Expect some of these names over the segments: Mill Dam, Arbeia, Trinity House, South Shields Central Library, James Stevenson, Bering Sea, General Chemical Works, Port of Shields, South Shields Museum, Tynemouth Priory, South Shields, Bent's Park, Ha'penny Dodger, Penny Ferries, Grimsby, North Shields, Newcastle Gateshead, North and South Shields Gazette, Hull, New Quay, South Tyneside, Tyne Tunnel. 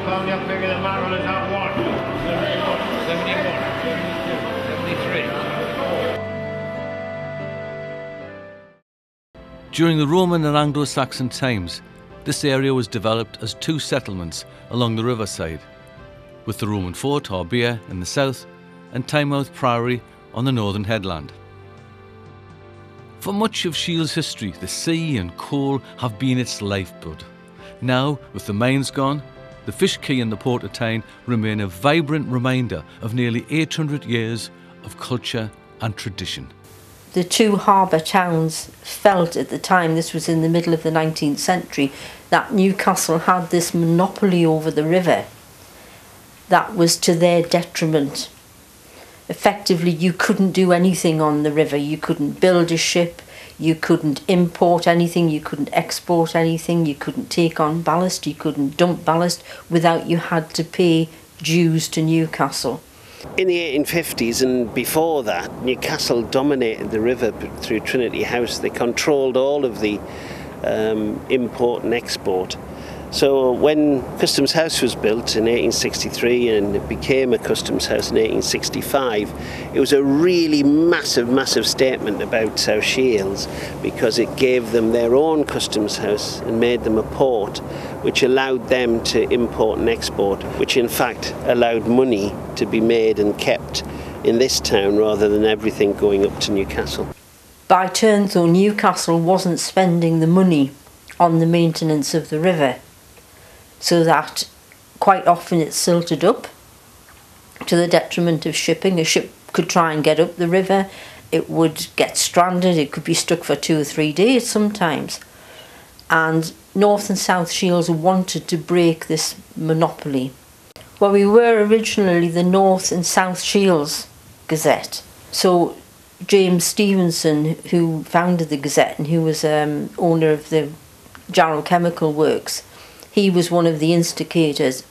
pound up bigger than Marvel is not one. 71, 73. During the Roman and Anglo-Saxon times, this area was developed as two settlements along the riverside, with the Roman fort Arbeia in the south and Tynemouth Priory on the northern headland. For much of Shields' history, the sea and coal have been its lifeblood. Now, with the mines gone, the Fish Quay and the Port of Tyne remain a vibrant reminder of nearly 800 years of culture and tradition. The two harbour towns felt at the time, this was in the middle of the 19th century, that Newcastle had this monopoly over the river. That was to their detriment. Effectively, you couldn't do anything on the river. You couldn't build a ship, you couldn't import anything, you couldn't export anything, you couldn't take on ballast, you couldn't dump ballast without you had to pay dues to Newcastle. In the 1850s and before that, Newcastle dominated the river through Trinity House. They controlled all of the import and export. So when Customs House was built in 1863 and it became a Customs House in 1865, it was a really massive statement about South Shields, because it gave them their own Customs House and made them a port, which allowed them to import and export, which in fact allowed money to be made and kept in this town rather than everything going up to Newcastle. By turn, though, Newcastle wasn't spending the money on the maintenance of the river. So that quite often it's silted up to the detriment of shipping. A ship could try and get up the river, it would get stranded, it could be stuck for 2 or 3 days sometimes. And North and South Shields wanted to break this monopoly. Well, we were originally the North and South Shields Gazette. So James Stevenson, who founded the Gazette and who was owner of the General Chemical Works, he was one of the instigators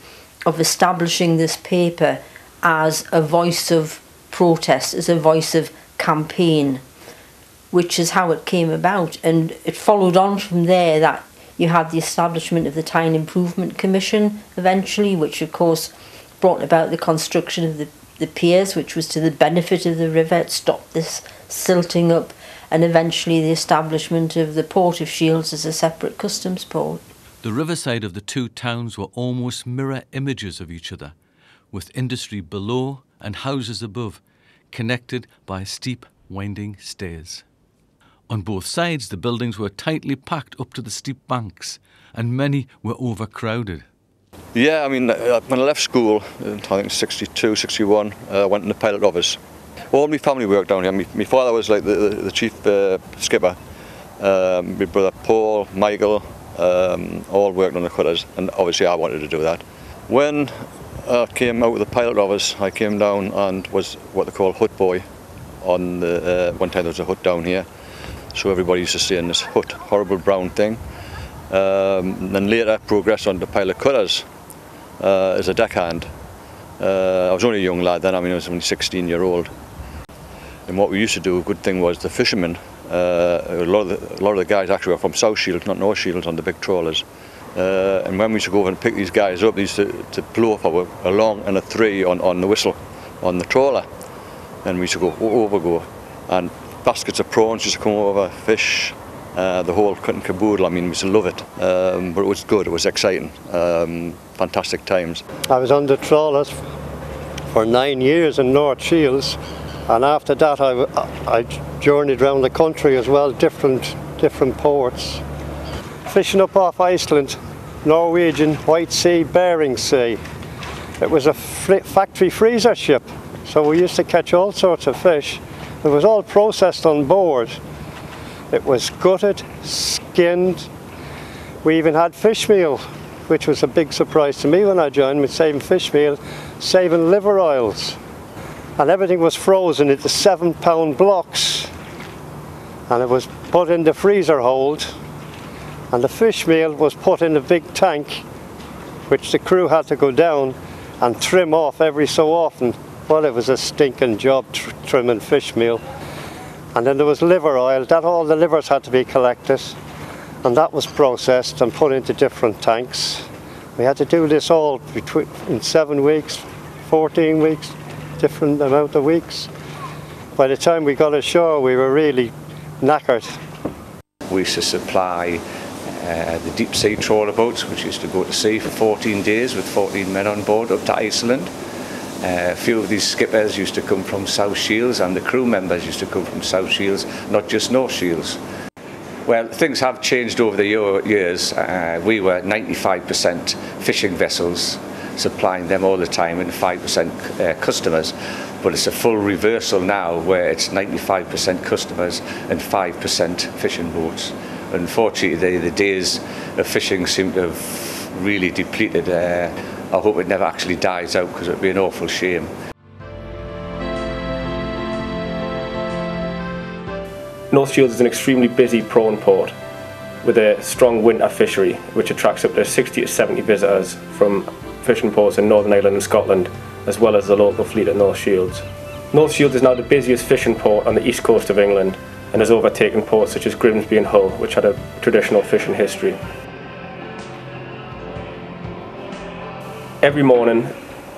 of establishing this paper as a voice of protest, as a voice of campaign, which is how it came about. And it followed on from there that you had the establishment of the Tyne Improvement Commission eventually, which of course brought about the construction of the piers, which was to the benefit of the river. It stopped this silting up, and eventually the establishment of the Port of Shields as a separate customs port. The riverside of the two towns were almost mirror images of each other, with industry below and houses above, connected by steep, winding stairs. On both sides, the buildings were tightly packed up to the steep banks, and many were overcrowded. Yeah, I mean, when I left school, I think in 62, 61, I went in the pilot office. All my family worked down here. My father was like the chief skipper. My brother Paul, Michael, all worked on the cutters, and obviously I wanted to do that. When I came out of the pilot office, I came down and was what they call hut boy. On the one time there was a hut down here, so everybody used to stay in this hut, horrible brown thing. And then later I progressed on to pilot cutters as a deckhand. I was only a young lad then, I mean I was only 16-year-old. And what we used to do, a good thing was the fishermen, a lot of the guys actually were from South Shields, not North Shields, on the big trawlers. And when we used to go over and pick these guys up, they used to blow for a long and a three on the whistle on the trawler. And we used to go over, and baskets of prawns used to come over, fish, the whole cut and caboodle. I mean, we used to love it. But it was good, it was exciting, fantastic times. I was on the trawlers for 9 years in North Shields. And after that I journeyed around the country as well, different ports. Fishing up off Iceland, Norwegian, White Sea, Bering Sea. It was a factory freezer ship, so we used to catch all sorts of fish. It was all processed on board. It was gutted, skinned. We even had fish meal, which was a big surprise to me when I joined. We're saving fish meal, saving liver oils. And everything was frozen into 7-pound blocks, and it was put in the freezer hold, and the fish meal was put in a big tank which the crew had to go down and trim off every so often. Well, it was a stinking job trimming fish meal. And then there was liver oil, that all the livers had to be collected, and that was processed and put into different tanks, We had to do this all in 7 weeks, 14 weeks, different amount of weeks. By the time we got ashore, we were really knackered. We used to supply the deep sea trawler boats, which used to go to sea for 14 days with 14 men on board up to Iceland. A few of these skippers used to come from South Shields, and the crew members used to come from South Shields, not just North Shields. Well, things have changed over the years. We were 95% fishing vessels, supplying them all the time, and 5% customers. But it's a full reversal now, where it's 95% customers and 5% fishing boats. Unfortunately, the days of fishing seem to have really depleted. I hope it never actually dies out, because it would be an awful shame. North Shields is an extremely busy prawn port with a strong winter fishery, which attracts up to 60 to 70 visitors from fishing ports in Northern Ireland and Scotland, as well as the local fleet at North Shields. North Shields is now the busiest fishing port on the east coast of England, and has overtaken ports such as Grimsby and Hull, which had a traditional fishing history. Every morning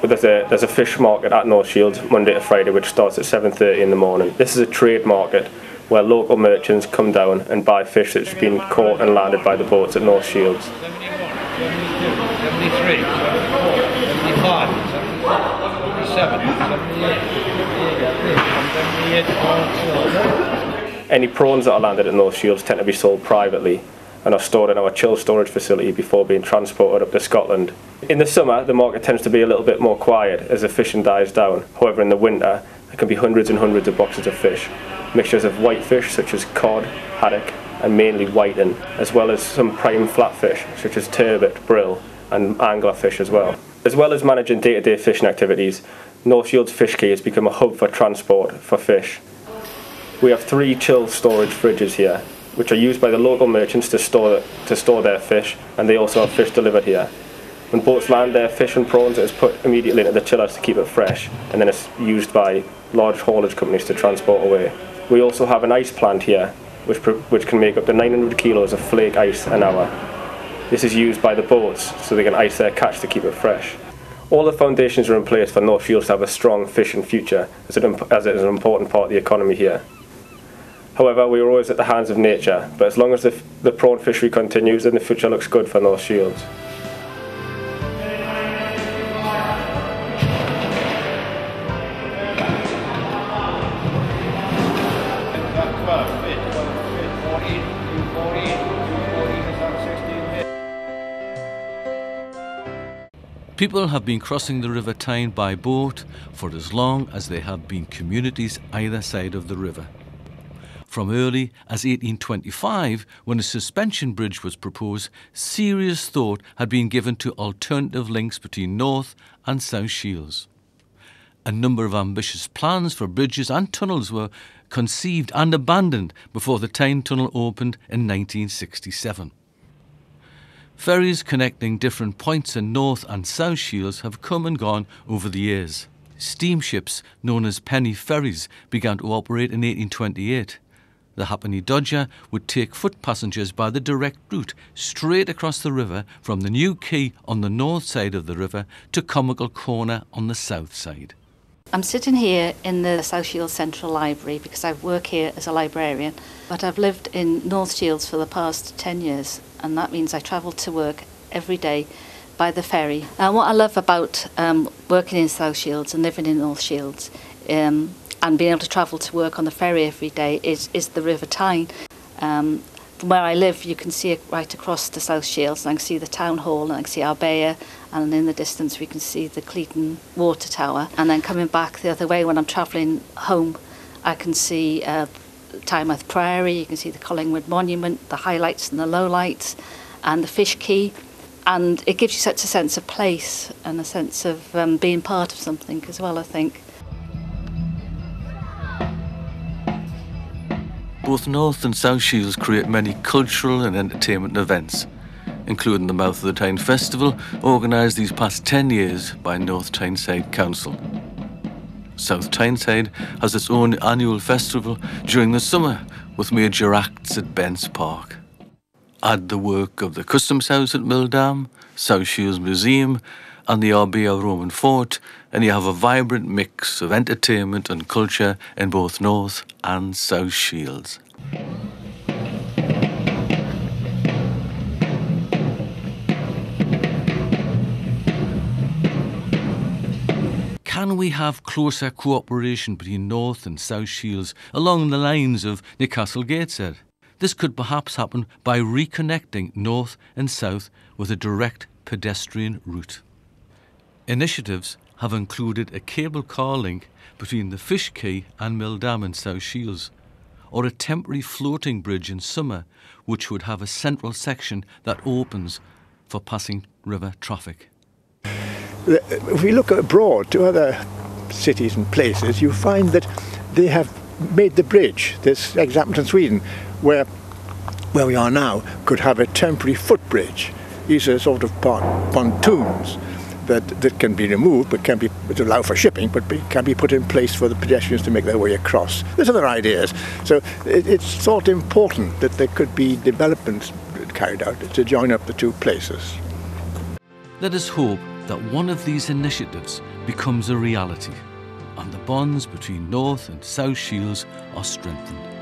there's a fish market at North Shields, Monday to Friday, which starts at 7:30 in the morning. This is a trade market where local merchants come down and buy fish that's been caught and landed by the boats at North Shields. 71, 72, 73, 74, 75, 77, 78, 78. Any prawns that are landed at North Shields tend to be sold privately and are stored in our chill storage facility before being transported up to Scotland. In the summer, the market tends to be a little bit more quiet as the fishing dies down. However, in the winter, there can be hundreds and hundreds of boxes of fish. Mixtures of white fish such as cod, haddock and mainly whiting, as well as some prime flatfish such as turbot, brill and anglerfish as well. As well as managing day-to-day fishing activities, North Shields Fish Quay has become a hub for transport for fish. We have 3 chill storage fridges here, which are used by the local merchants to store their fish, and they also have fish delivered here. When boats land their fish and prawns, it is put immediately into the chillers to keep it fresh, and then it's used by large haulage companies to transport away. We also have an ice plant here, which can make up to 900 kilos of flake ice an hour. This is used by the boats so they can ice their catch to keep it fresh. All the foundations are in place for North Shields to have a strong fishing future, as it is an important part of the economy here. However, we are always at the hands of nature, but as long as the prawn fishery continues, then the future looks good for North Shields. People have been crossing the River Tyne by boat for as long as there have been communities either side of the river. From early as 1825, when a suspension bridge was proposed, serious thought had been given to alternative links between North and South Shields. A number of ambitious plans for bridges and tunnels were conceived and abandoned before the Tyne Tunnel opened in 1967. Ferries connecting different points in North and South Shields have come and gone over the years. Steamships, known as Penny Ferries, began to operate in 1828. The Ha'penny Dodger would take foot passengers by the direct route straight across the river from the New Quay on the north side of the river to Comical Corner on the south side. I'm sitting here in the South Shields Central Library because I work here as a librarian, but I've lived in North Shields for the past 10 years, and that means I travel to work every day by the ferry. And what I love about working in South Shields and living in North Shields and being able to travel to work on the ferry every day is the River Tyne. From where I live, you can see it right across to South Shields, and I can see the town hall, and I can see Arbeia, and in the distance we can see the Cleadon Water Tower. And then coming back the other way, when I'm travelling home, I can see Tynemouth Priory, you can see the Collingwood Monument, the highlights and the lowlights, and the Fish Quay. And it gives you such a sense of place and a sense of being part of something as well, I think. Both North and South Shields create many cultural and entertainment events, including the Mouth of the Tyne Festival, organised these past 10 years by North Tyneside Council. South Tyneside has its own annual festival during the summer with major acts at Bent's Park. add the work of the Customs House at Mill Dam, South Shields Museum and the Arbeia Roman Fort, and you have a vibrant mix of entertainment and culture in both North and South Shields. Can we have closer cooperation between North and South Shields along the lines of Newcastle Gateshead? This could perhaps happen by reconnecting North and South with a direct pedestrian route. Initiatives have included a cable car link between the Fish Quay and Mill Dam in South Shields, or a temporary floating bridge in summer which would have a central section that opens for passing river traffic. If we look abroad to other cities and places, you find that they have made the bridge. This example in Sweden, where we are now, could have a temporary footbridge. These are sort of pontoons that can be removed, but can be to allow for shipping, but can be put in place for the pedestrians to make their way across. There's other ideas. So it's sort of important that there could be developments carried out to join up the two places. Let us hope that one of these initiatives becomes a reality and the bonds between North and South Shields are strengthened.